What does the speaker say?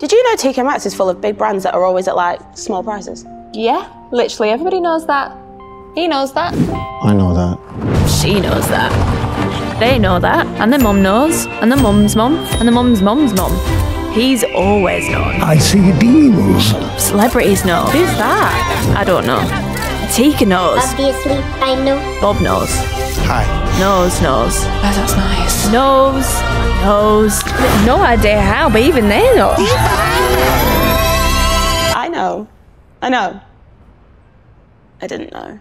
Did you know TK Maxx is full of big brands that are always at like small prices? Yeah, literally everybody knows that. He knows that. I know that. She knows that. They know that. And their mum knows. And their mum's mum. And their mum's mum's mum. He's always known. I see demons. Celebrities know. Who's that? I don't know. Tika knows. Obviously, I know. Bob knows. Hi. Knows, knows. Oh, that's nice. Knows, knows. No idea how, but even they know. I know. I know. I didn't know.